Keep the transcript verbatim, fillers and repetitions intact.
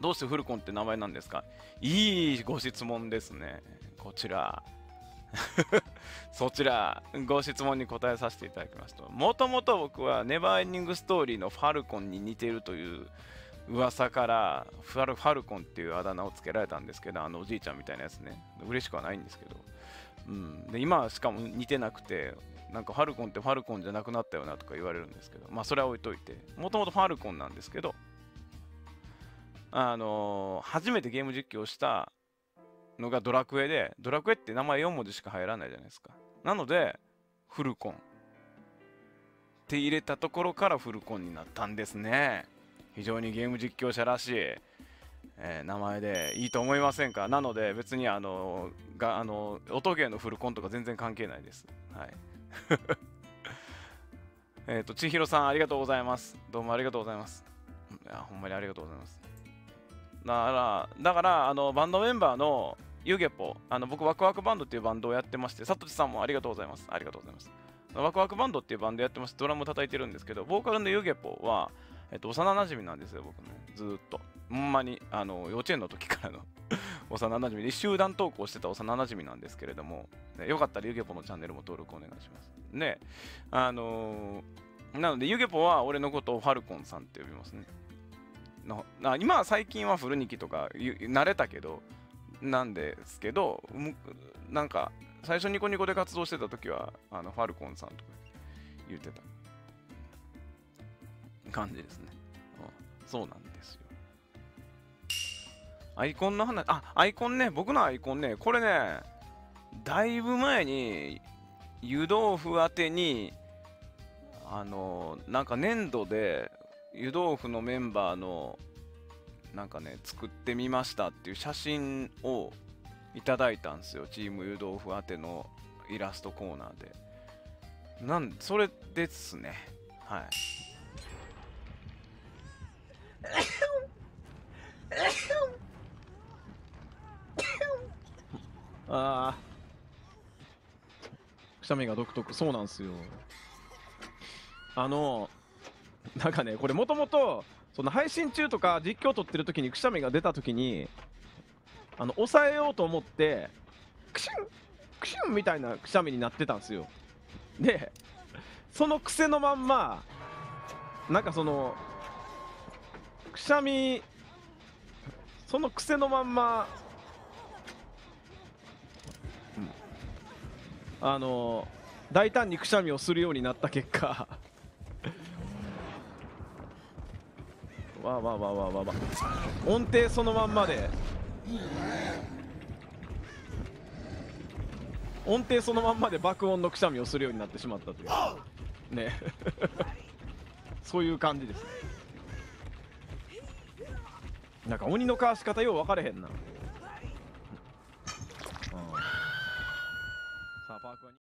どうしてフルコンって名前なんですか？いいご質問ですね。こちら。そちら、ご質問に答えさせていただきますと、もともと僕はネバーエンディングストーリーのファルコンに似てるという噂からファルファルコンっていうあだ名をつけられたんですけど、あのおじいちゃんみたいなやつね、嬉しくはないんですけど、うん、で今はしかも似てなくて、なんかファルコンってファルコンじゃなくなったよなとか言われるんですけど、まあそれは置いといて、もともとファルコンなんですけど、あのー、初めてゲーム実況をしたのがドラクエで、ドラクエって名前よん文字しか入らないじゃないですか。なのでフルコンって入れたところからフルコンになったんですね。非常にゲーム実況者らしい、えー、名前でいいと思いませんか？なので別にあのがあの音ゲーのフルコンとか全然関係ないです。はい。えっと千尋さんありがとうございます。どうもありがとうございます。いや、ほんまにありがとうございます。だからだからあのバンドメンバーのゆげぽ、あの僕ワクワクバンドっていうバンドをやってまして、さとちさんもありがとうございます。ありがとうございます。ワクワクバンドっていうバンドやってまして、ドラム叩いてるんですけど、ボーカルのゆげぽは、えっと、幼なじみなんですよ。僕ね、ずーっとほんまにあの幼稚園の時からの幼なじみで、集団登校してた幼なじみなんですけれども、ね、よかったらゆげぽのチャンネルも登録お願いしますね。あのー、なのでゆげぽは俺のことをファルコンさんって呼びますね。のな今は最近は古ニキとか慣れたけどなんですけど、なんか最初ニコニコで活動してた時はあのファルコンさんとか言ってた感じですね。そうなんですよ。アイコンの話、あアイコンね、僕のアイコンね、これねだいぶ前に湯豆腐宛てにあのなんか粘土で湯豆腐のメンバーのなんかね作ってみましたっていう写真をいただいたんですよ。チーム湯豆腐宛てのイラストコーナーでなんそれですね。はい。あー、くしゃみが独特。そうなんですよ。あのなんかね、これもともとその配信中とか実況撮ってる時にくしゃみが出た時にあの抑えようと思ってクシュンクシュンみたいなくしゃみになってたんですよ。でその癖のまんまなんかそのくしゃみその癖のまんま、うん、あの大胆にくしゃみをするようになった結果わわわわわわ音程そのまんまで音程そのまんまで爆音のくしゃみをするようになってしまったというね。そういう感じですね。なんか鬼のかわし方よう分かれへんな。さあパークは